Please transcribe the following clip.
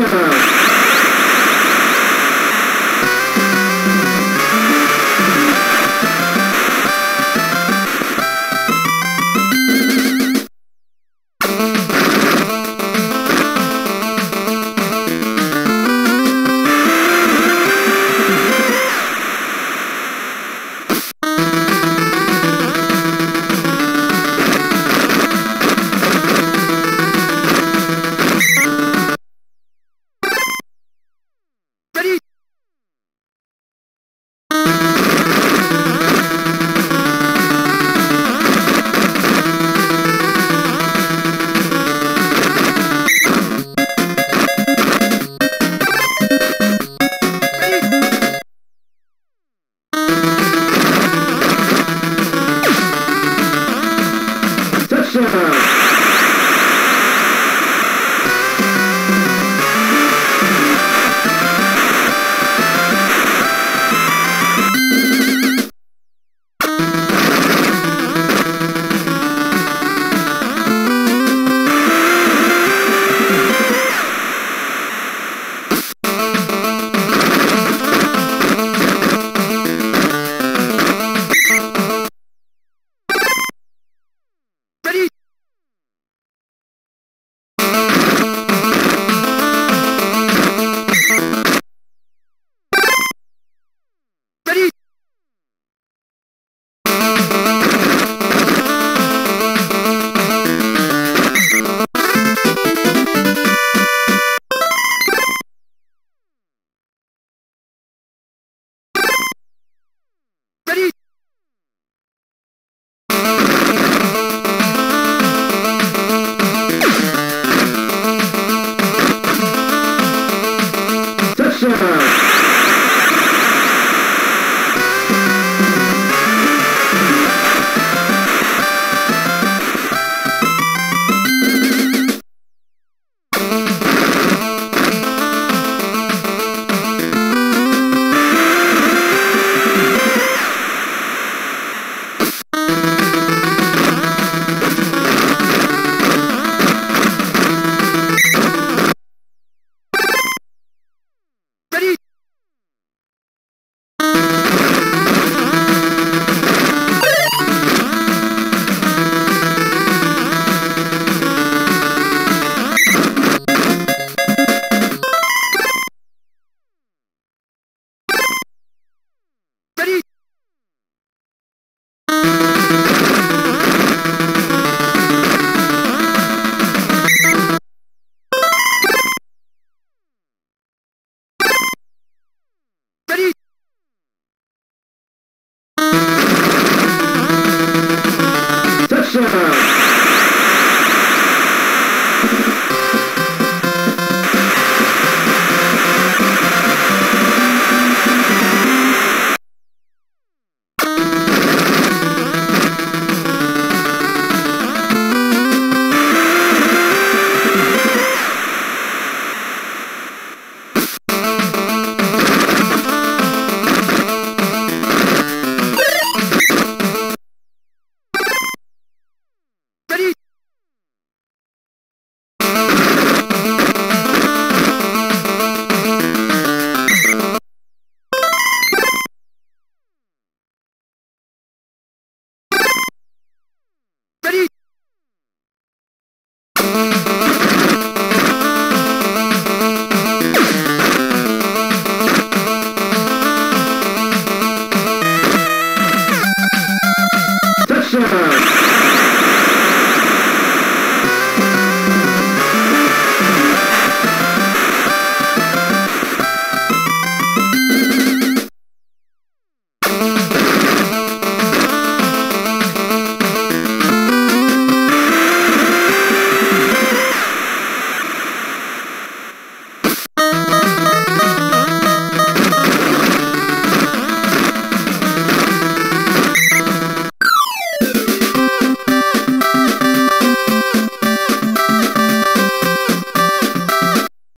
Rosa.